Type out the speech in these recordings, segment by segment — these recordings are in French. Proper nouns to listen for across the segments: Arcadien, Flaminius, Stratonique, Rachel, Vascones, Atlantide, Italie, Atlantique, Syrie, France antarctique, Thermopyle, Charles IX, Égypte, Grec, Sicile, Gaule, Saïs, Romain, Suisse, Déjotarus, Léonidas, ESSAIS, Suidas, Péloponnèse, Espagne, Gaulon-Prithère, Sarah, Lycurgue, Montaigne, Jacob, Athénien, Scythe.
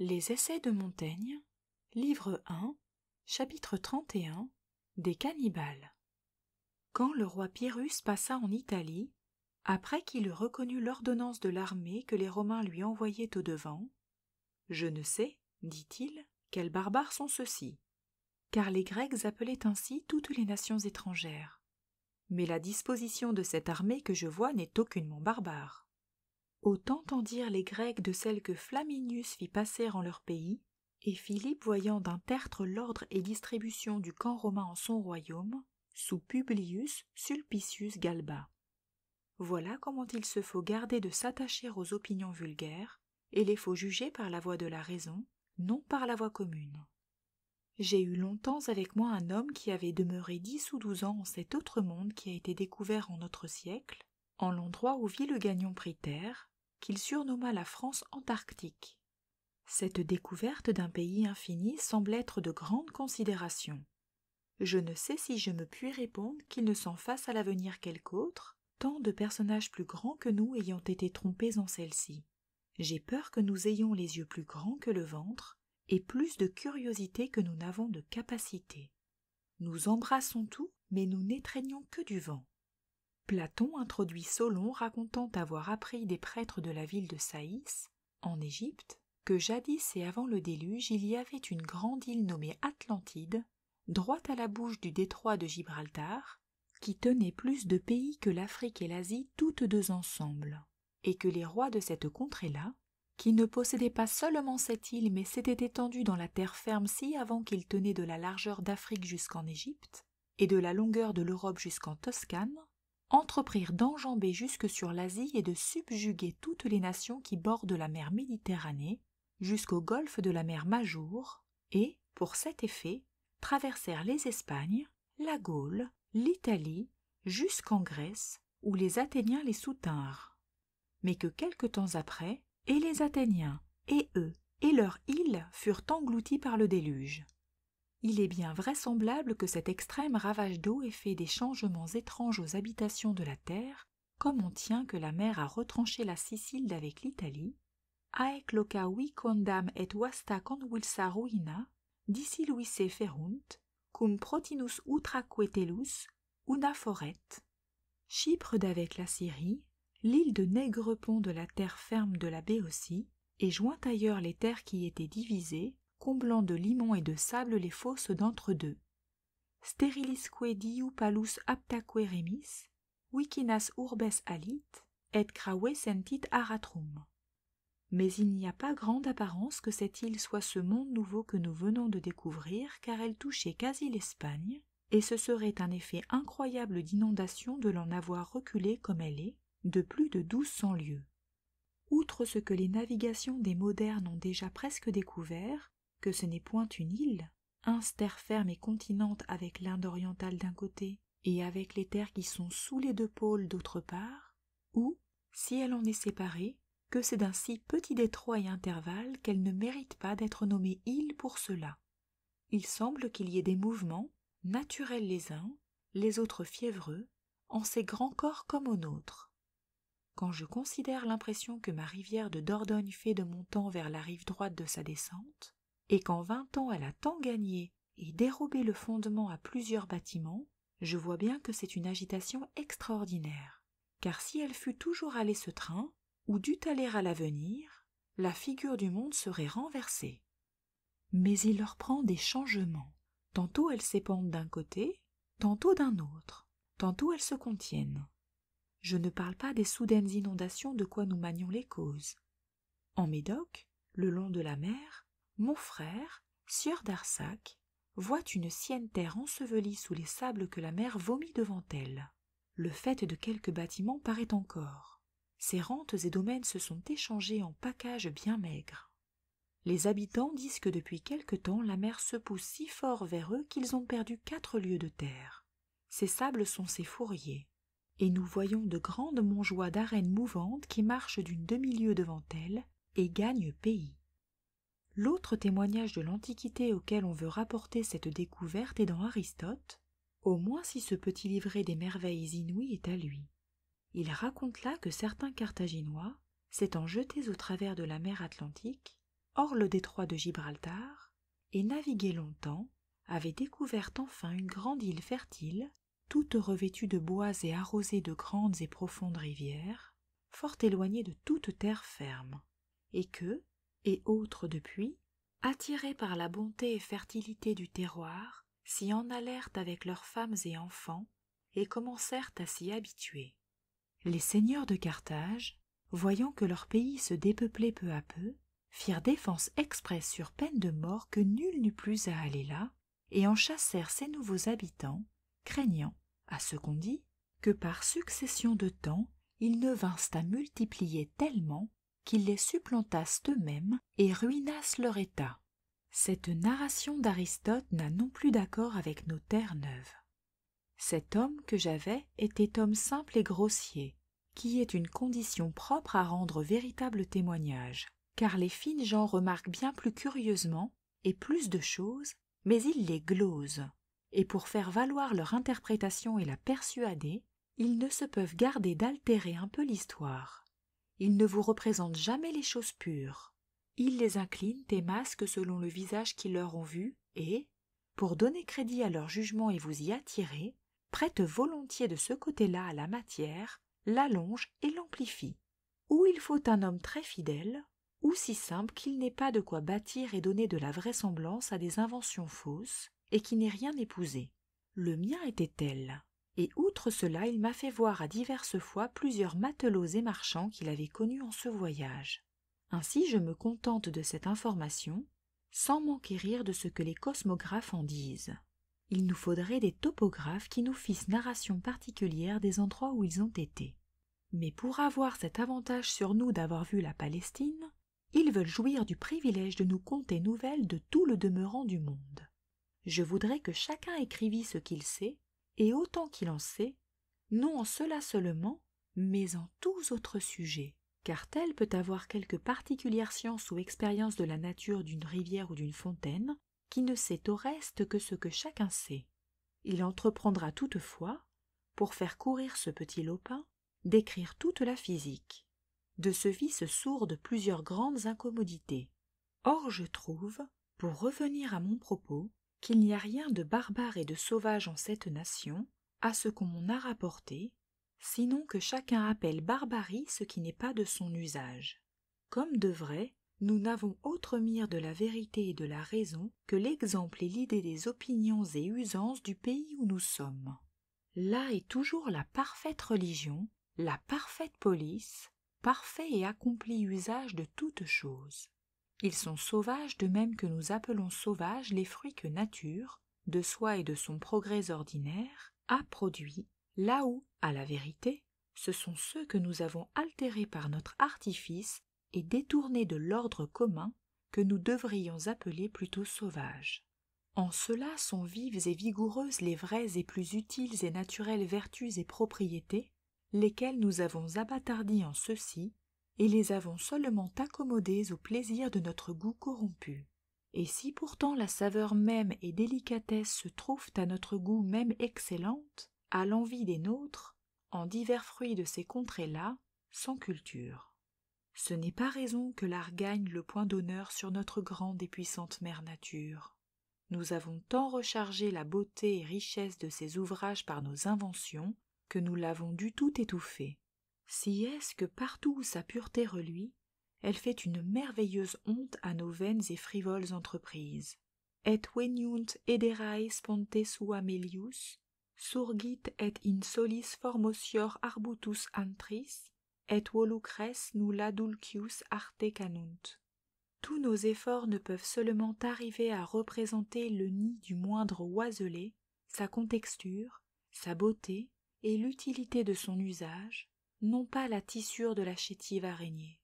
Les Essais de Montaigne, livre 1, chapitre 31, des cannibales. Quand le roi Pyrrhus passa en Italie, après qu'il eut reconnu l'ordonnance de l'armée que les Romains lui envoyaient au-devant, « Je ne sais, dit-il, quels barbares sont ceux-ci, car les Grecs appelaient ainsi toutes les nations étrangères. Mais la disposition de cette armée que je vois n'est aucunement barbare. » Autant tendirent les Grecs de celle que Flaminius fit passer en leur pays, et Philippe, voyant d'un tertre l'ordre et distribution du camp romain en son royaume, sous Publius Sulpicius Galba. Voilà comment il se faut garder de s'attacher aux opinions vulgaires, et les faut juger par la voie de la raison, non par la voie commune. J'ai eu longtemps avec moi un homme qui avait demeuré 10 ou 12 ans en cet autre monde qui a été découvert en notre siècle, en l'endroit où vit le Gaulon-Prithère, qu'il surnomma la France antarctique. Cette découverte d'un pays infini semble être de grande considération. Je ne sais si je me puis répondre qu'il ne s'en fasse à l'avenir quelque autre, tant de personnages plus grands que nous ayant été trompés en celle-ci. J'ai peur que nous ayons les yeux plus grands que le ventre, et plus de curiosité que nous n'avons de capacité. Nous embrassons tout, mais nous n'étreignons que du vent. Platon introduit Solon racontant avoir appris des prêtres de la ville de Saïs, en Égypte, que jadis et avant le déluge il y avait une grande île nommée Atlantide, droite à la bouche du détroit de Gibraltar, qui tenait plus de pays que l'Afrique et l'Asie toutes deux ensemble, et que les rois de cette contrée-là, qui ne possédaient pas seulement cette île mais s'étaient étendus dans la terre ferme si avant qu'ils tenaient de la largeur d'Afrique jusqu'en Égypte, et de la longueur de l'Europe jusqu'en Toscane, entreprirent d'enjamber jusque sur l'Asie et de subjuguer toutes les nations qui bordent la mer Méditerranée, jusqu'au golfe de la mer Majour, et, pour cet effet, traversèrent les Espagnes, la Gaule, l'Italie, jusqu'en Grèce, où les Athéniens les soutinrent. Mais que quelque temps après, et les Athéniens, et eux, et leur île furent engloutis par le déluge. Il est bien vraisemblable que cet extrême ravage d'eau ait fait des changements étranges aux habitations de la terre, comme on tient que la mer a retranché la Sicile d'avec l'Italie, haec loca vicondam et vasta convulsa ruina, dissiluisse ferunt, cum protinus utraque telus, una foret. Chypre d'avec la Syrie, l'île de Nègrepont de la terre ferme de la Béotie, et joint ailleurs les terres qui étaient divisées, comblant de limon et de sable les fosses d'entre-deux. Sterilisque diu palus aptaque remis, vicinas urbes alit, et crave sentit aratrum. Mais il n'y a pas grande apparence que cette île soit ce monde nouveau que nous venons de découvrir, car elle touchait quasi l'Espagne, et ce serait un effet incroyable d'inondation de l'en avoir reculée comme elle est, de plus de 1200 lieues. Outre ce que les navigations des modernes ont déjà presque découvert, que ce n'est point une île, hinse terre ferme et continente avec l'Inde orientale d'un côté et avec les terres qui sont sous les deux pôles d'autre part, ou, si elle en est séparée, que c'est d'un si petit détroit et intervalle qu'elle ne mérite pas d'être nommée île pour cela. Il semble qu'il y ait des mouvements, naturels les uns, les autres fiévreux, en ces grands corps comme au nôtre. Quand je considère l'impression que ma rivière de Dordogne fait de mon temps vers la rive droite de sa descente, et qu'en 20 ans elle a tant gagné et dérobé le fondement à plusieurs bâtiments, je vois bien que c'est une agitation extraordinaire. Car si elle fût toujours allée ce train, ou dût aller à l'avenir, la figure du monde serait renversée. Mais il leur prend des changements. Tantôt elles s'épandent d'un côté, tantôt d'un autre, tantôt elles se contiennent. Je ne parle pas des soudaines inondations de quoi nous manions les causes. En Médoc, le long de la mer, mon frère, sieur d'Arsac, voit une sienne terre ensevelie sous les sables que la mer vomit devant elle. Le faîte de quelques bâtiments paraît encore. Ses rentes et domaines se sont échangés en packages bien maigres. Les habitants disent que depuis quelque temps la mer se pousse si fort vers eux qu'ils ont perdu 4 lieues de terre. Ces sables sont ses fourriers. Et nous voyons de grandes montjoies d'arènes mouvantes qui marchent d'une demi-lieue devant elles et gagnent pays. L'autre témoignage de l'Antiquité auquel on veut rapporter cette découverte est dans Aristote, au moins si ce petit livret des merveilles inouïes est à lui. Il raconte là que certains Carthaginois, s'étant jetés au travers de la mer Atlantique, hors le détroit de Gibraltar, et navigué longtemps, avait découvert enfin une grande île fertile, toute revêtue de bois et arrosée de grandes et profondes rivières, fort éloignée de toute terre ferme, et que, et autres depuis, attirés par la bonté et fertilité du terroir, s'y en allèrent avec leurs femmes et enfants, et commencèrent à s'y habituer. Les seigneurs de Carthage, voyant que leur pays se dépeuplait peu à peu, firent défense expresse sur peine de mort que nul n'eût plus à aller là, et en chassèrent ses nouveaux habitants, craignant, à ce qu'on dit, que par succession de temps, ils ne vinssent à multiplier tellement qu'ils les supplantassent eux-mêmes et ruinassent leur état. Cette narration d'Aristote n'a non plus d'accord avec nos terres neuves. Cet homme que j'avais était homme simple et grossier, qui est une condition propre à rendre véritable témoignage, car les fines gens remarquent bien plus curieusement et plus de choses, mais ils les glosent, et pour faire valoir leur interprétation et la persuader, ils ne se peuvent garder d'altérer un peu l'histoire. Ils ne vous représentent jamais les choses pures. Ils les inclinent et masquent selon le visage qu'ils leur ont vu et, pour donner crédit à leur jugement et vous y attirer, prêtent volontiers de ce côté-là à la matière, l'allongent et l'amplifient. Ou il faut un homme très fidèle, ou si simple qu'il n'ait pas de quoi bâtir et donner de la vraisemblance à des inventions fausses, et qui n'ait rien épousé. Le mien était tel, et outre cela il m'a fait voir à diverses fois plusieurs matelots et marchands qu'il avait connus en ce voyage. Ainsi je me contente de cette information, sans m'enquérir de ce que les cosmographes en disent. Il nous faudrait des topographes qui nous fissent narration particulière des endroits où ils ont été. Mais pour avoir cet avantage sur nous d'avoir vu la Palestine, ils veulent jouir du privilège de nous conter nouvelles de tout le demeurant du monde. Je voudrais que chacun écrivît ce qu'il sait, et autant qu'il en sait, non en cela seulement, mais en tous autres sujets, car tel peut avoir quelque particulière science ou expérience de la nature d'une rivière ou d'une fontaine, qui ne sait au reste que ce que chacun sait. Il entreprendra toutefois, pour faire courir ce petit lopin, d'écrire toute la physique. De ce vice sourd de plusieurs grandes incommodités. Or je trouve, pour revenir à mon propos, qu'il n'y a rien de barbare et de sauvage en cette nation, à ce qu'on m'en a rapporté, sinon que chacun appelle barbarie ce qui n'est pas de son usage. Comme de vrai, nous n'avons autre mire de la vérité et de la raison que l'exemple et l'idée des opinions et usances du pays où nous sommes. Là est toujours la parfaite religion, la parfaite police, parfait et accompli usage de toutes choses. Ils sont sauvages de même que nous appelons sauvages les fruits que nature, de soi et de son progrès ordinaire, a produits, là où, à la vérité, ce sont ceux que nous avons altérés par notre artifice et détournés de l'ordre commun que nous devrions appeler plutôt sauvages. En cela sont vives et vigoureuses les vraies et plus utiles et naturelles vertus et propriétés, lesquels nous avons abattardis en ceux-ci, et les avons seulement accommodés au plaisir de notre goût corrompu. Et si pourtant la saveur même et délicatesse se trouvent à notre goût même excellente, à l'envie des nôtres, en divers fruits de ces contrées-là, sans culture. Ce n'est pas raison que l'art gagne le point d'honneur sur notre grande et puissante mère nature. Nous avons tant rechargé la beauté et richesse de ses ouvrages par nos inventions, que nous l'avons du tout étouffée. Si est-ce que partout où sa pureté reluit, elle fait une merveilleuse honte à nos vaines et frivoles entreprises. Et veniunt ederae sponte sua melius, surgit et in solis formosior arbutus antris, et volucres nulla dulcius arte canunt. Tous nos efforts ne peuvent seulement arriver à représenter le nid du moindre oiselé, sa contexture, sa beauté, et l'utilité de son usage, non pas la tissure de la chétive araignée.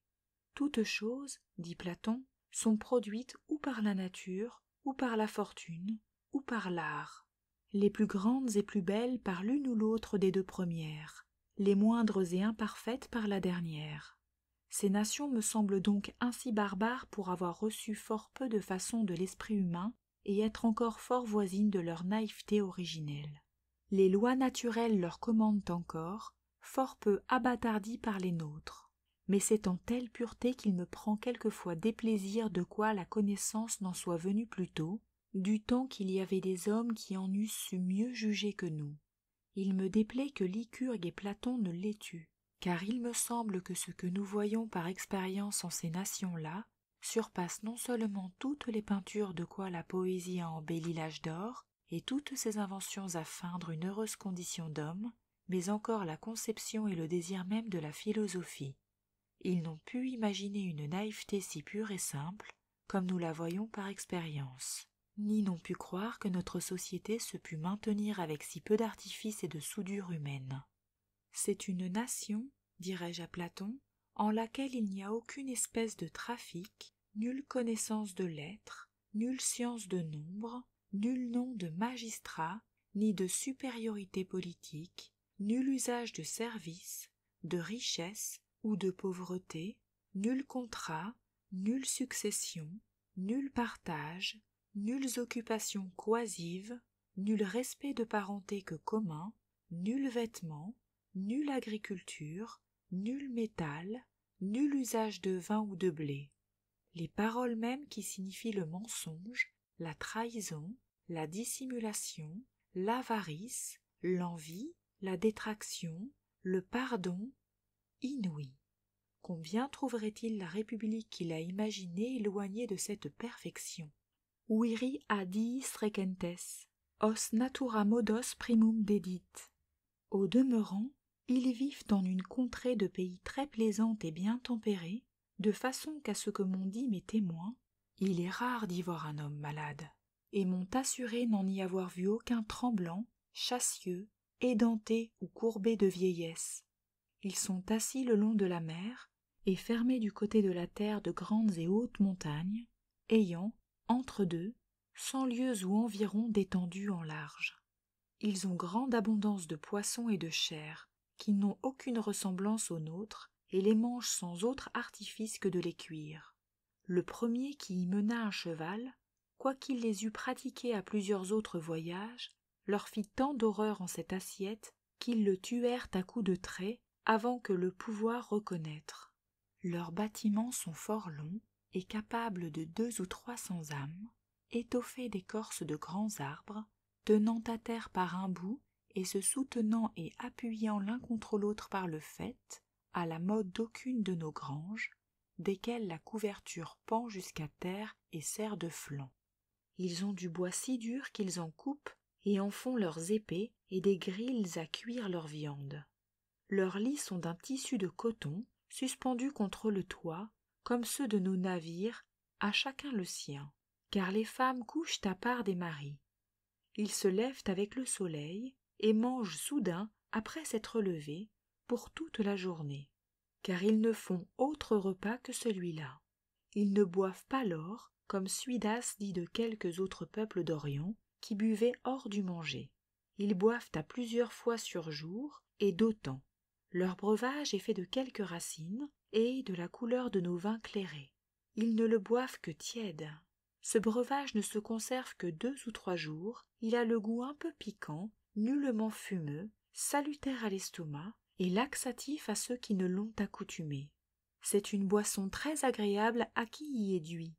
Toutes choses, dit Platon, sont produites ou par la nature, ou par la fortune, ou par l'art. Les plus grandes et plus belles par l'une ou l'autre des deux premières, les moindres et imparfaites par la dernière. Ces nations me semblent donc ainsi barbares pour avoir reçu fort peu de façons de l'esprit humain et être encore fort voisines de leur naïveté originelle. Les lois naturelles leur commandent encore, fort peu abattardies par les nôtres. mais c'est en telle pureté qu'il me prend quelquefois déplaisir de quoi la connaissance n'en soit venue plus tôt, du temps qu'il y avait des hommes qui en eussent su mieux juger que nous. Il me déplaît que Lycurgue et Platon ne l'aient eu, car il me semble que ce que nous voyons par expérience en ces nations-là surpasse non seulement toutes les peintures de quoi la poésie a embelli l'âge d'or, et toutes ses inventions à feindre une heureuse condition d'homme, mais encore la conception et le désir même de la philosophie. Ils n'ont pu imaginer une naïveté si pure et simple, comme nous la voyons par expérience, ni n'ont pu croire que notre société se pût maintenir avec si peu d'artifice et de soudure humaine. C'est une nation, dirais-je à Platon, en laquelle il n'y a aucune espèce de trafic, nulle connaissance de lettres, nulle science de nombre, nul nom de magistrat, ni de supériorité politique, nul usage de service, de richesse ou de pauvreté, nul contrat, nulle succession, nul partage, nulles occupations coisives, nul respect de parenté que commun, nul vêtement, nulle agriculture, nul métal, nul usage de vin ou de blé. Les paroles mêmes qui signifient le mensonge, la trahison, la dissimulation, l'avarice, l'envie, la détraction, le pardon, inouï. Combien trouverait-il la République qu'il a imaginée éloignée de cette perfection? Viri adiis recentes, os natura modos primum dedit. Au demeurant, ils vivent dans une contrée de pays très plaisante et bien tempérée, de façon qu'à ce que m'ont dit mes témoins, il est rare d'y voir un homme malade, et m'ont assuré n'en y avoir vu aucun tremblant, chassieux, édenté ou courbé de vieillesse. Ils sont assis le long de la mer, et fermés du côté de la terre de grandes et hautes montagnes, ayant, entre deux, 100 lieues ou environ d'étendue en large. Ils ont grande abondance de poissons et de chair, qui n'ont aucune ressemblance aux nôtres, et les mangent sans autre artifice que de les cuire. Le premier qui y mena un cheval, quoiqu'il les eût pratiqués à plusieurs autres voyages, leur fit tant d'horreur en cette assiette qu'ils le tuèrent à coups de trait avant que le pouvoir reconnaître. Leurs bâtiments sont fort longs et capables de 200 ou 300 âmes, étoffés d'écorces de grands arbres, tenant à terre par un bout et se soutenant et appuyant l'un contre l'autre par le faîte, à la mode d'aucune de nos granges, desquels la couverture pend jusqu'à terre et sert de flanc. Ils ont du bois si dur qu'ils en coupent et en font leurs épées et des grilles à cuire leur viande. Leurs lits sont d'un tissu de coton, suspendus contre le toit, comme ceux de nos navires, à chacun le sien, car les femmes couchent à part des maris. Ils se lèvent avec le soleil et mangent soudain après s'être levés pour toute la journée, car ils ne font autre repas que celui-là. Ils ne boivent pas l'or, comme Suidas dit de quelques autres peuples d'Orient, qui buvaient hors du manger. Ils boivent à plusieurs fois sur jour, et d'autant. Leur breuvage est fait de quelques racines, et de la couleur de nos vins clairés. Ils ne le boivent que tiède. Ce breuvage ne se conserve que 2 ou 3 jours, il a le goût un peu piquant, nullement fumeux, salutaire à l'estomac, et laxatif à ceux qui ne l'ont accoutumé. C'est une boisson très agréable à qui y est dû.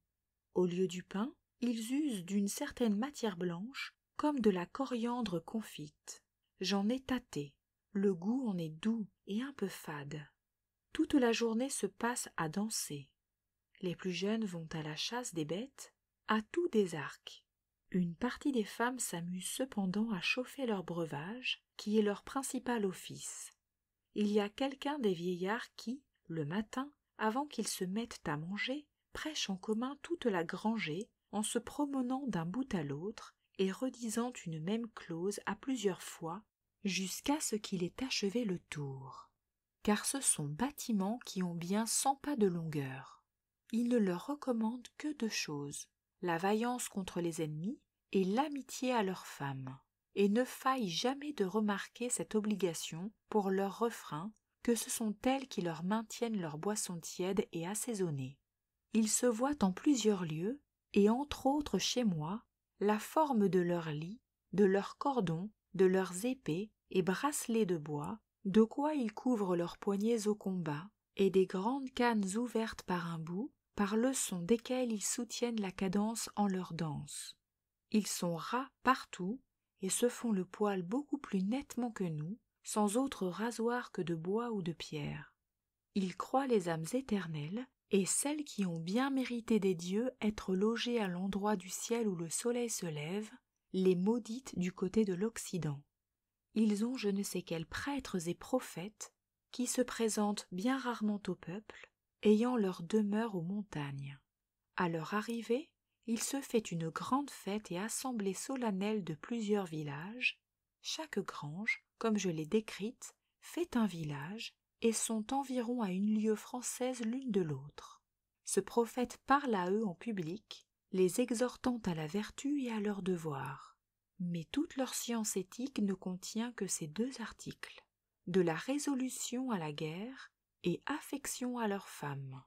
Au lieu du pain, ils usent d'une certaine matière blanche, comme de la coriandre confite. J'en ai tâté. Le goût en est doux et un peu fade. Toute la journée se passe à danser. Les plus jeunes vont à la chasse des bêtes, à tout des arcs. Une partie des femmes s'amuse cependant à chauffer leur breuvage, qui est leur principal office. Il y a quelqu'un des vieillards qui, le matin, avant qu'ils se mettent à manger, prêche en commun toute la grangée, en se promenant d'un bout à l'autre et redisant une même clause à plusieurs fois, jusqu'à ce qu'il ait achevé le tour. Car ce sont bâtiments qui ont bien 100 pas de longueur. Il ne leur recommande que 2 choses, la vaillance contre les ennemis et l'amitié à leurs femmes, et ne faille jamais de remarquer cette obligation pour leurs refrains, que ce sont elles qui leur maintiennent leurs boissons tièdes et assaisonnées. Ils se voient en plusieurs lieux, et entre autres chez moi, la forme de leurs lits, de leurs cordons, de leurs épées et bracelets de bois, de quoi ils couvrent leurs poignets au combat, et des grandes cannes ouvertes par un bout, par le son desquelles ils soutiennent la cadence en leur danse. Ils sont ras partout et se font le poil beaucoup plus nettement que nous, sans autre rasoir que de bois ou de pierre. Ils croient les âmes éternelles et celles qui ont bien mérité des dieux être logées à l'endroit du ciel où le soleil se lève, les maudites du côté de l'Occident. Ils ont je ne sais quels prêtres et prophètes qui se présentent bien rarement au peuple, ayant leur demeure aux montagnes. À leur arrivée, il se fait une grande fête et assemblée solennelle de plusieurs villages. Chaque grange, comme je l'ai décrite, fait un village et sont environ à une lieue française l'une de l'autre. Ce prophète parle à eux en public, les exhortant à la vertu et à leur devoir. Mais toute leur science éthique ne contient que ces deux articles, de la résolution à la guerre et affection à leurs femmes.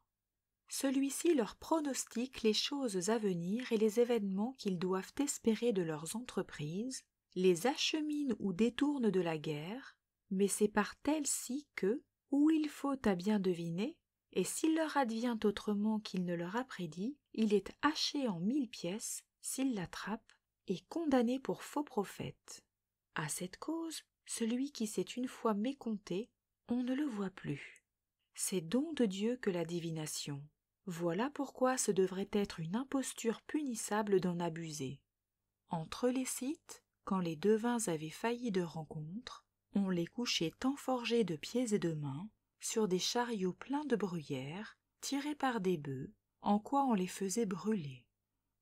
Celui-ci leur pronostique les choses à venir et les événements qu'ils doivent espérer de leurs entreprises, les achemine ou détourne de la guerre, mais c'est par telle-ci que, où il faut à bien deviner, et s'il leur advient autrement qu'il ne leur a prédit, il est haché en 1000 pièces, s'il l'attrape, et condamné pour faux prophète. À cette cause, celui qui s'est une fois mécompté, on ne le voit plus. C'est don de Dieu que la divination. Voilà pourquoi ce devrait être une imposture punissable d'en abuser. Entre les Scythes, quand les devins avaient failli de rencontre, on les couchait tant forgés de pieds et de mains, sur des chariots pleins de bruyères, tirés par des bœufs, en quoi on les faisait brûler.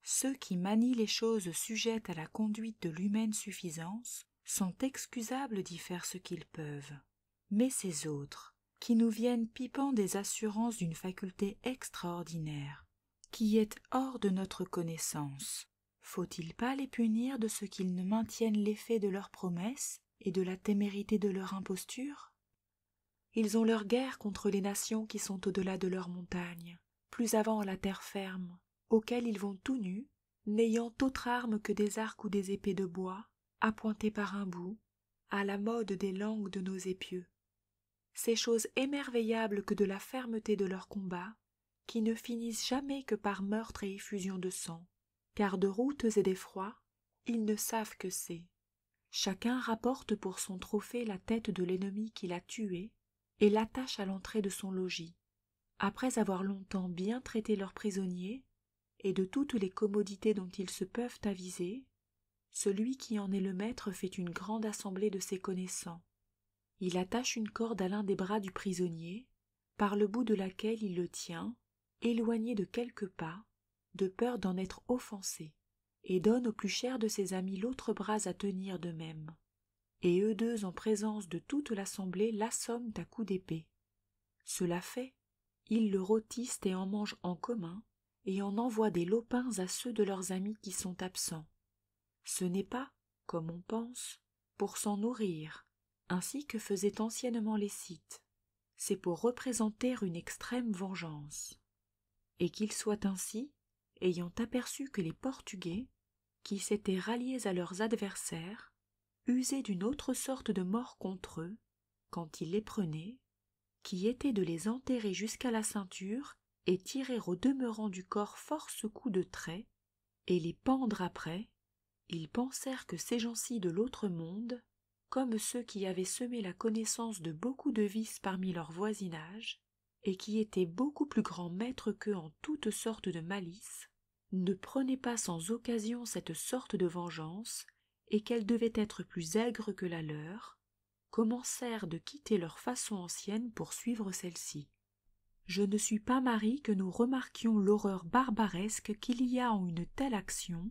Ceux qui manient les choses sujettes à la conduite de l'humaine suffisance sont excusables d'y faire ce qu'ils peuvent. Mais ces autres, qui nous viennent pipant des assurances d'une faculté extraordinaire, qui est hors de notre connaissance. Faut-il pas les punir de ce qu'ils ne maintiennent l'effet de leurs promesses et de la témérité de leur imposture? Ils ont leur guerre contre les nations qui sont au-delà de leurs montagnes, plus avant la terre ferme, auxquelles ils vont tout nus, n'ayant autre arme que des arcs ou des épées de bois, appointées par un bout, à la mode des langues de nos épieux. Ces choses émerveillables que de la fermeté de leurs combats, qui ne finissent jamais que par meurtre et effusion de sang, car de routes et d'effrois, ils ne savent que c'est. Chacun rapporte pour son trophée la tête de l'ennemi qu'il a tué et l'attache à l'entrée de son logis, après avoir longtemps bien traité leurs prisonniers et de toutes les commodités dont ils se peuvent aviser. Celui qui en est le maître fait une grande assemblée de ses connaissants. Il attache une corde à l'un des bras du prisonnier, par le bout de laquelle il le tient, éloigné de quelques pas, de peur d'en être offensé, et donne au plus cher de ses amis l'autre bras à tenir de même. Et eux deux, en présence de toute l'assemblée, l'assomment à coups d'épée. Cela fait, ils le rôtissent et en mangent en commun, et en envoient des lopins à ceux de leurs amis qui sont absents. Ce n'est pas, comme on pense, pour s'en nourrir, ainsi que faisaient anciennement les Scythes. C'est pour représenter une extrême vengeance. Et qu'il soit ainsi, ayant aperçu que les Portugais, qui s'étaient ralliés à leurs adversaires, usaient d'une autre sorte de mort contre eux, quand ils les prenaient, qui était de les enterrer jusqu'à la ceinture et tirer au demeurant du corps force coups de trait, et les pendre après, ils pensèrent que ces gens-ci de l'autre monde, comme ceux qui avaient semé la connaissance de beaucoup de vices parmi leur voisinage, et qui étaient beaucoup plus grands maîtres qu'eux en toutes sortes de malices, ne prenaient pas sans occasion cette sorte de vengeance, et qu'elle devait être plus aigre que la leur, commencèrent de quitter leur façon ancienne pour suivre celle-ci. Je ne suis pas mari que nous remarquions l'horreur barbaresque qu'il y a en une telle action,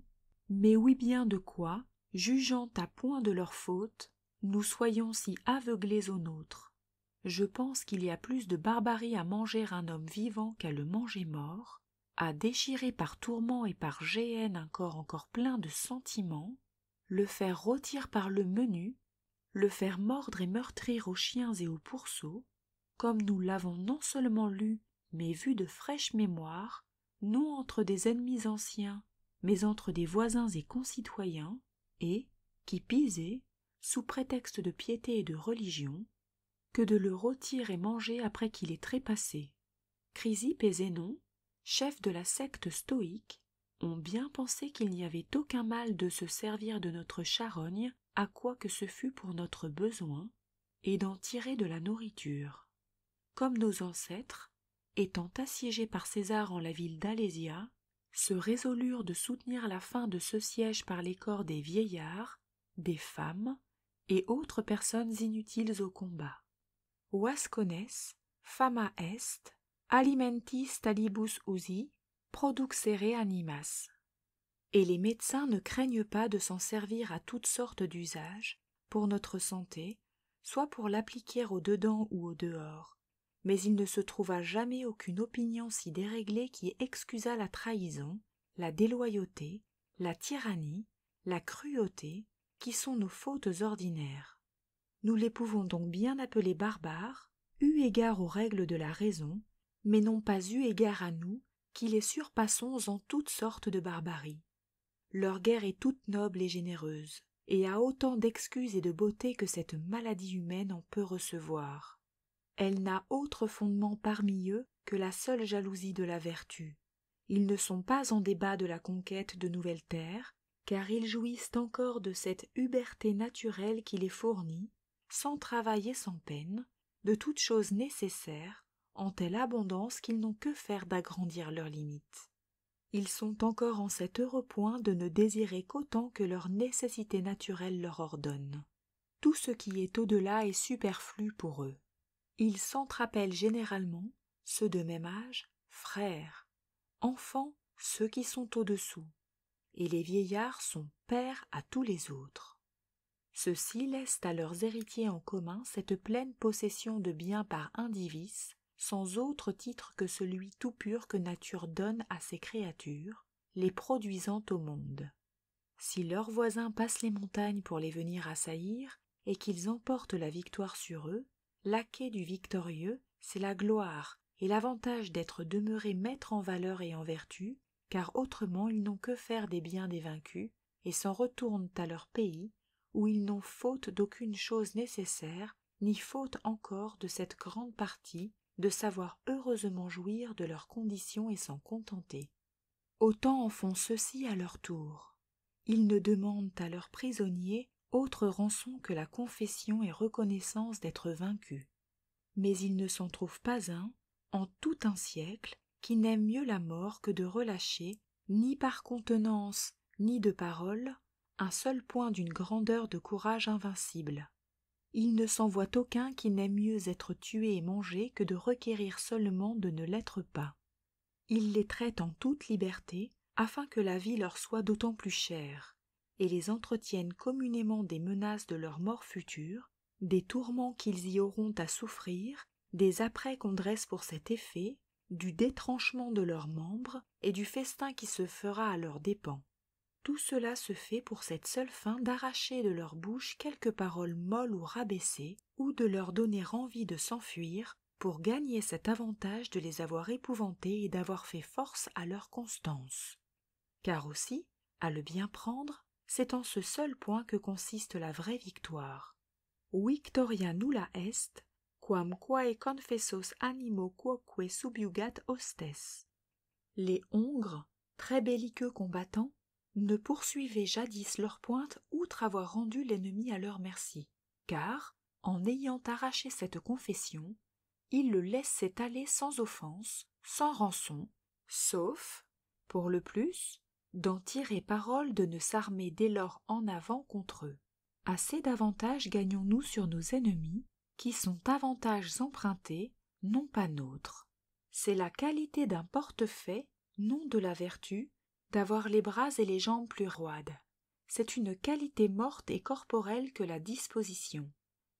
mais oui bien de quoi, jugeant à point de leur faute, nous soyons si aveuglés aux nôtres. Je pense qu'il y a plus de barbarie à manger un homme vivant qu'à le manger mort, à déchirer par tourment et par géhenne un corps encore plein de sentiments, le faire rôtir par le menu, le faire mordre et meurtrir aux chiens et aux pourceaux, comme nous l'avons non seulement lu, mais vu de fraîche mémoire, non entre des ennemis anciens, mais entre des voisins et concitoyens, et, qui pisaient, sous prétexte de piété et de religion, que de le rôtir et manger après qu'il est trépassé. Chrysippe et Zénon, chefs de la secte stoïque, ont bien pensé qu'il n'y avait aucun mal de se servir de notre charogne à quoi que ce fût pour notre besoin, et d'en tirer de la nourriture. Comme nos ancêtres, étant assiégés par César en la ville d'Alésia, se résolurent de soutenir la fin de ce siège par les corps des vieillards, des femmes et autres personnes inutiles au combat. Oascones, fama est, alimentis talibus usi, produxere animas. Et les médecins ne craignent pas de s'en servir à toutes sortes d'usages, pour notre santé, soit pour l'appliquer au dedans ou au dehors, mais il ne se trouva jamais aucune opinion si déréglée qui excusa la trahison, la déloyauté, la tyrannie, la cruauté, qui sont nos fautes ordinaires. Nous les pouvons donc bien appeler barbares, eu égard aux règles de la raison, mais non pas eu égard à nous, qui les surpassons en toutes sortes de barbarie. Leur guerre est toute noble et généreuse, et a autant d'excuses et de beauté que cette maladie humaine en peut recevoir. Elle n'a autre fondement parmi eux que la seule jalousie de la vertu. Ils ne sont pas en débat de la conquête de nouvelles terres, car ils jouissent encore de cette uberté naturelle qui les fournit, sans travail et sans peine, de toutes choses nécessaires, en telle abondance qu'ils n'ont que faire d'agrandir leurs limites. Ils sont encore en cet heureux point de ne désirer qu'autant que leur nécessité naturelle leur ordonne. Tout ce qui est au-delà est superflu pour eux. Ils s'entr'appellent généralement, ceux de même âge, frères, enfants, ceux qui sont au-dessous, et les vieillards sont pères à tous les autres. Ceux-ci laissent à leurs héritiers en commun cette pleine possession de biens par indivice, sans autre titre que celui tout pur que nature donne à ses créatures, les produisant au monde. Si leurs voisins passent les montagnes pour les venir assaillir, et qu'ils emportent la victoire sur eux, l'acquet du victorieux, c'est la gloire et l'avantage d'être demeuré maître en valeur et en vertu, car autrement ils n'ont que faire des biens des vaincus, et s'en retournent à leur pays, où ils n'ont faute d'aucune chose nécessaire, ni faute encore de cette grande partie, de savoir heureusement jouir de leurs conditions et s'en contenter. Autant en font ceux-ci à leur tour. Ils ne demandent à leurs prisonniers autre rançon que la confession et reconnaissance d'être vaincus. Mais il ne s'en trouve pas un, en tout un siècle, qui n'aime mieux la mort que de relâcher, ni par contenance, ni de parole, un seul point d'une grandeur de courage invincible. Il ne s'en voit aucun qui n'aime mieux être tué et mangé que de requérir seulement de ne l'être pas. Il les traite en toute liberté, afin que la vie leur soit d'autant plus chère, et les entretiennent communément des menaces de leur mort future, des tourments qu'ils y auront à souffrir, des apprêts qu'on dresse pour cet effet, du détranchement de leurs membres et du festin qui se fera à leurs dépens. Tout cela se fait pour cette seule fin d'arracher de leur bouche quelques paroles molles ou rabaissées, ou de leur donner envie de s'enfuir, pour gagner cet avantage de les avoir épouvantés et d'avoir fait force à leur constance. Car aussi, à le bien prendre, c'est en ce seul point que consiste la vraie victoire. Victoria nulla est, quamquae confessos animo quoque subiugat hostes. Les Hongres, très belliqueux combattants, ne poursuivaient jadis leur pointe outre avoir rendu l'ennemi à leur merci, car, en ayant arraché cette confession, ils le laissaient aller sans offense, sans rançon, sauf, pour le plus, d'en tirer parole de ne s'armer dès lors en avant contre eux. Assez d'avantages gagnons-nous sur nos ennemis, qui sont avantages empruntés, non pas nôtres. C'est la qualité d'un portefaix, non de la vertu, d'avoir les bras et les jambes plus roides. C'est une qualité morte et corporelle que la disposition.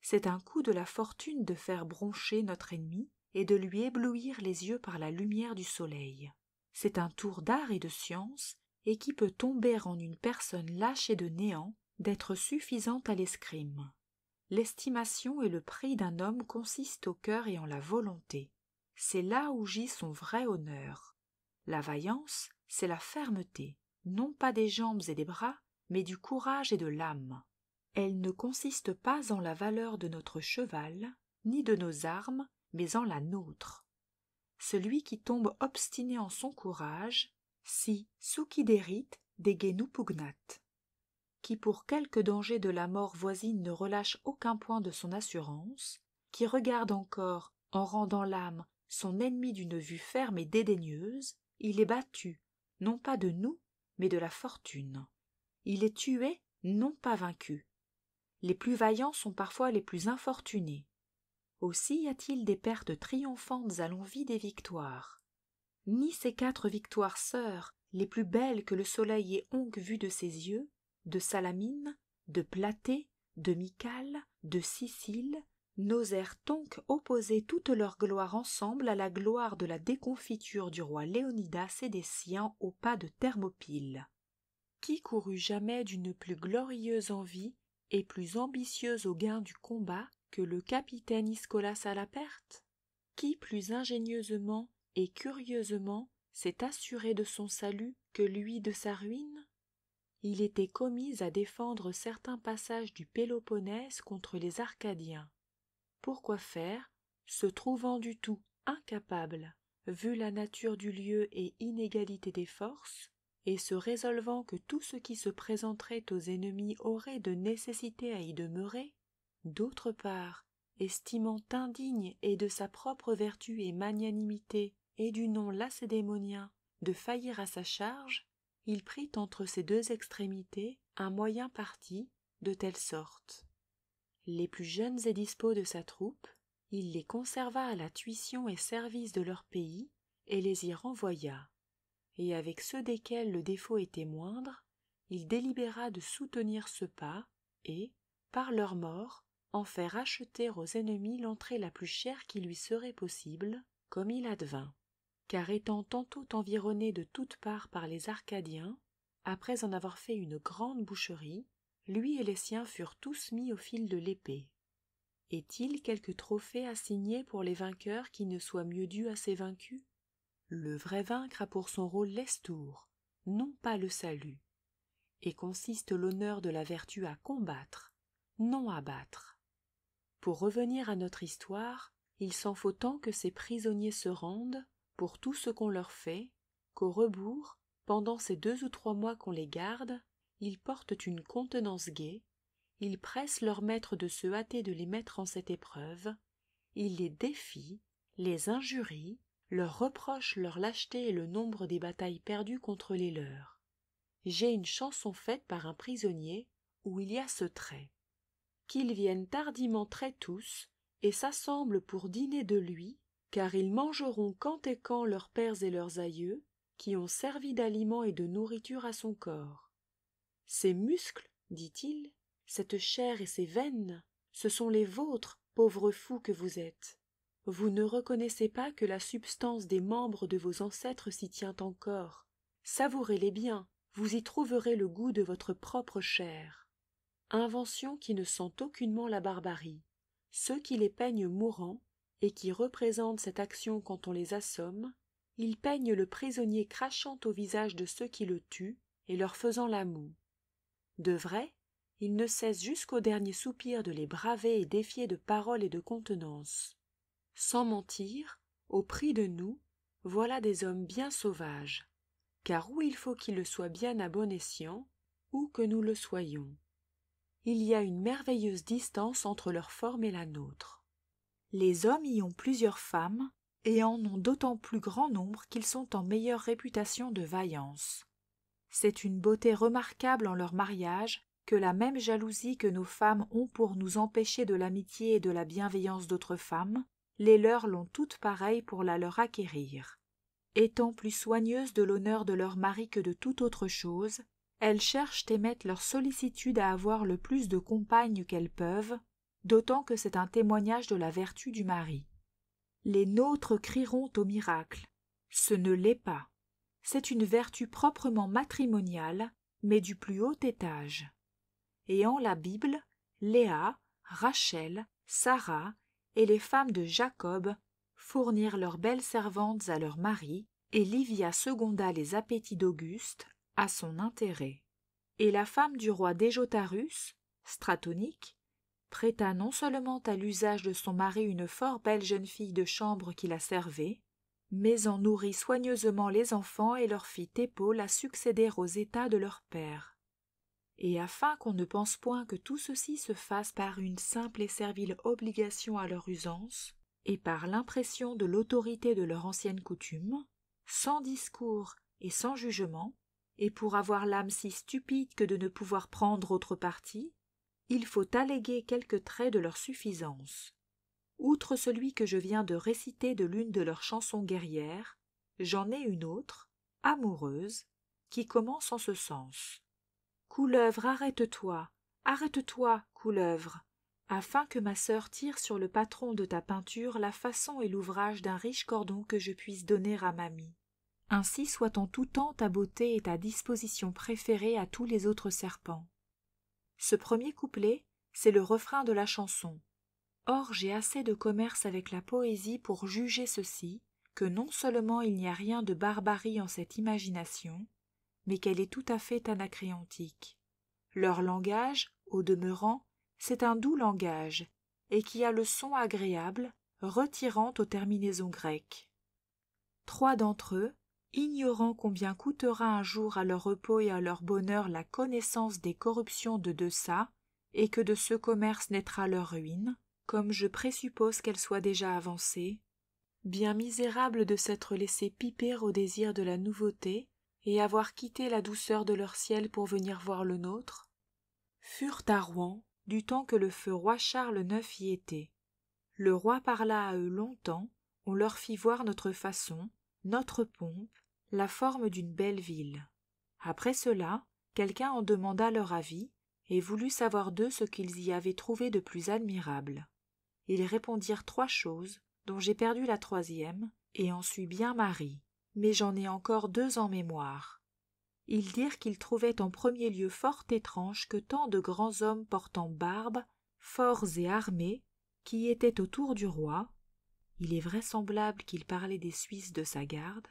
C'est un coup de la fortune de faire broncher notre ennemi et de lui éblouir les yeux par la lumière du soleil. C'est un tour d'art et de science, et qui peut tomber en une personne lâche et de néant, d'être suffisante à l'escrime. L'estimation et le prix d'un homme consistent au cœur et en la volonté. C'est là où gît son vrai honneur. La vaillance, c'est la fermeté, non pas des jambes et des bras, mais du courage et de l'âme. Elle ne consiste pas en la valeur de notre cheval, ni de nos armes, mais en la nôtre. Celui qui tombe obstiné en son courage, si suciderit de genu pugnat, qui pour quelque danger de la mort voisine ne relâche aucun point de son assurance, qui regarde encore, en rendant l'âme, son ennemi d'une vue ferme et dédaigneuse, il est battu, non pas de nous, mais de la fortune. Il est tué, non pas vaincu. Les plus vaillants sont parfois les plus infortunés. Aussi y a-t-il des pertes triomphantes à l'envi des victoires. Ni ces quatre victoires sœurs, les plus belles que le soleil ait onque vues de ses yeux, de Salamine, de Platée, de Mycale, de Sicile, n'osèrent donc opposer toute leur gloire ensemble à la gloire de la déconfiture du roi Léonidas et des siens au pas de Thermopyle. Qui courut jamais d'une plus glorieuse envie et plus ambitieuse au gain du combat que le capitaine Iscolas à la perte? Qui plus ingénieusement et curieusement s'est assuré de son salut que lui de sa ruine? Il était commis à défendre certains passages du Péloponnèse contre les Arcadiens. Pourquoi faire, se trouvant du tout incapable, vu la nature du lieu et inégalité des forces, et se résolvant que tout ce qui se présenterait aux ennemis aurait de nécessité à y demeurer, d'autre part, estimant indigne et de sa propre vertu et magnanimité et du nom lacédémonien de faillir à sa charge, il prit entre ces deux extrémités un moyen parti, de telle sorte. Les plus jeunes et dispos de sa troupe, il les conserva à la tuition et service de leur pays, et les y renvoya. Et avec ceux desquels le défaut était moindre, il délibéra de soutenir ce pas, et, par leur mort, en faire acheter aux ennemis l'entrée la plus chère qui lui serait possible, comme il advint. Car étant tantôt environné de toutes parts par les Arcadiens, après en avoir fait une grande boucherie, lui et les siens furent tous mis au fil de l'épée. Est-il quelque trophée assigné pour les vainqueurs qui ne soit mieux dû à ses vaincus? Le vrai vaincre a pour son rôle l'estour, non pas le salut, et consiste l'honneur de la vertu à combattre, non à battre. Pour revenir à notre histoire, il s'en faut tant que ces prisonniers se rendent, pour tout ce qu'on leur fait, qu'au rebours, pendant ces 2 ou 3 mois qu'on les garde, ils portent une contenance gaie, ils pressent leur maître de se hâter de les mettre en cette épreuve, ils les défient, les injurient, leur reprochent leur lâcheté et le nombre des batailles perdues contre les leurs. J'ai une chanson faite par un prisonnier où il y a ce trait. Qu'ils viennent tardivement très tous et s'assemblent pour dîner de lui, car ils mangeront quand et quand leurs pères et leurs aïeux, qui ont servi d'aliments et de nourriture à son corps. « Ces muscles, dit-il, cette chair et ces veines, ce sont les vôtres, pauvres fous que vous êtes. Vous ne reconnaissez pas que la substance des membres de vos ancêtres s'y tient encore. Savourez-les bien, vous y trouverez le goût de votre propre chair. » Inventions qui ne sont aucunement la barbarie. Ceux qui les peignent mourants, et qui représentent cette action quand on les assomme, ils peignent le prisonnier crachant au visage de ceux qui le tuent et leur faisant la moue. De vrai, il ne cesse jusqu'au dernier soupir de les braver et défier de paroles et de contenances. Sans mentir, au prix de nous, voilà des hommes bien sauvages, car où il faut qu'ils le soient bien à bon escient, ou que nous le soyons. Il y a une merveilleuse distance entre leur forme et la nôtre. Les hommes y ont plusieurs femmes, et en ont d'autant plus grand nombre qu'ils sont en meilleure réputation de vaillance. C'est une beauté remarquable en leur mariage que la même jalousie que nos femmes ont pour nous empêcher de l'amitié et de la bienveillance d'autres femmes, les leurs l'ont toutes pareille pour la leur acquérir. Étant plus soigneuses de l'honneur de leur mari que de toute autre chose, elles cherchent et mettent leur sollicitude à avoir le plus de compagnes qu'elles peuvent, d'autant que c'est un témoignage de la vertu du mari. Les nôtres crieront au miracle. Ce ne l'est pas. C'est une vertu proprement matrimoniale, mais du plus haut étage. Et en la Bible, Léa, Rachel, Sarah et les femmes de Jacob fournirent leurs belles servantes à leur mari, et Livia seconda les appétits d'Auguste à son intérêt. Et la femme du roi Déjotarus, Stratonique, prêta non seulement à l'usage de son mari une fort belle jeune fille de chambre qui la servait, mais en nourrit soigneusement les enfants et leur fit épaule à succéder aux états de leur père. Et afin qu'on ne pense point que tout ceci se fasse par une simple et servile obligation à leur usance, et par l'impression de l'autorité de leur ancienne coutume, sans discours et sans jugement, et pour avoir l'âme si stupide que de ne pouvoir prendre autre parti, il faut alléguer quelques traits de leur suffisance. Outre celui que je viens de réciter de l'une de leurs chansons guerrières, j'en ai une autre, amoureuse, qui commence en ce sens. « Couleuvre, arrête-toi, arrête-toi, couleuvre, afin que ma sœur tire sur le patron de ta peinture la façon et l'ouvrage d'un riche cordon que je puisse donner à mamie. Ainsi soit en tout temps ta beauté et ta disposition préférée à tous les autres serpents. » Ce premier couplet, c'est le refrain de la chanson. Or, j'ai assez de commerce avec la poésie pour juger ceci, que non seulement il n'y a rien de barbarie en cette imagination, mais qu'elle est tout à fait anacréontique. Leur langage, au demeurant, c'est un doux langage, et qui a le son agréable, retirant aux terminaisons grecques. Trois d'entre eux, ignorant combien coûtera un jour à leur repos et à leur bonheur la connaissance des corruptions de deçà, et que de ce commerce naîtra leur ruine, comme je présuppose qu'elle soit déjà avancée, bien misérable de s'être laissé piper au désir de la nouveauté, et avoir quitté la douceur de leur ciel pour venir voir le nôtre, furent à Rouen, du temps que le feu roi Charles IX y était. Le roi parla à eux longtemps, on leur fit voir notre façon, notre pompe, la forme d'une belle ville. Après cela, quelqu'un en demanda leur avis, et voulut savoir d'eux ce qu'ils y avaient trouvé de plus admirable. Ils répondirent trois choses, dont j'ai perdu la troisième, et en suis bien marri, mais j'en ai encore deux en mémoire. Ils dirent qu'ils trouvaient en premier lieu fort étrange que tant de grands hommes portant barbe, forts et armés, qui étaient autour du roi, il est vraisemblable qu'ils parlaient des Suisses de sa garde,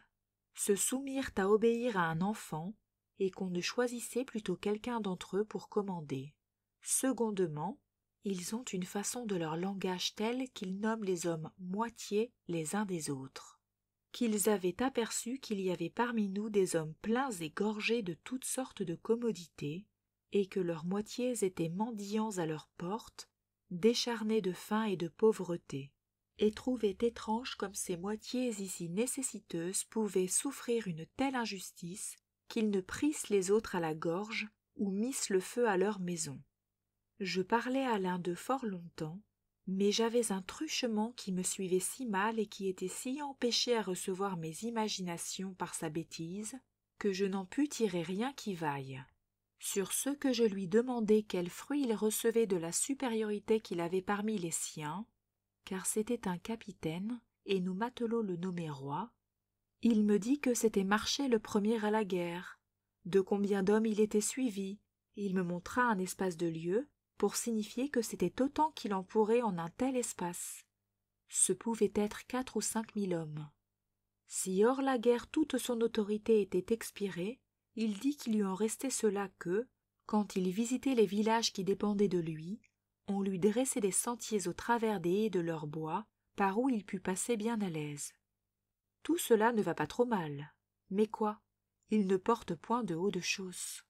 se soumirent à obéir à un enfant, et qu'on ne choisissait plutôt quelqu'un d'entre eux pour commander. Secondement, ils ont une façon de leur langage telle qu'ils nomment les hommes moitié les uns des autres. Qu'ils avaient aperçu qu'il y avait parmi nous des hommes pleins et gorgés de toutes sortes de commodités, et que leurs moitiés étaient mendiants à leur porte, décharnés de faim et de pauvreté, et trouvaient étrange comme ces moitiés ici nécessiteuses pouvaient souffrir une telle injustice qu'ils ne prissent les autres à la gorge ou missent le feu à leur maison. Je parlais à l'un d'eux fort longtemps, mais j'avais un truchement qui me suivait si mal et qui était si empêché à recevoir mes imaginations par sa bêtise que je n'en pus tirer rien qui vaille. Sur ce que je lui demandais quel fruit il recevait de la supériorité qu'il avait parmi les siens, car c'était un capitaine, et nos matelots le nommaient roi, il me dit que c'était marché le premier à la guerre, de combien d'hommes il était suivi, et il me montra un espace de lieu, pour signifier que c'était autant qu'il en pourrait en un tel espace. Ce pouvaient être 4 ou 5 000 hommes. Si hors la guerre toute son autorité était expirée, il dit qu'il lui en restait cela que, quand il visitait les villages qui dépendaient de lui, on lui dressait des sentiers au travers des haies de leurs bois, par où il put passer bien à l'aise. Tout cela ne va pas trop mal. Mais quoi? Il ne porte point de haut de chausse.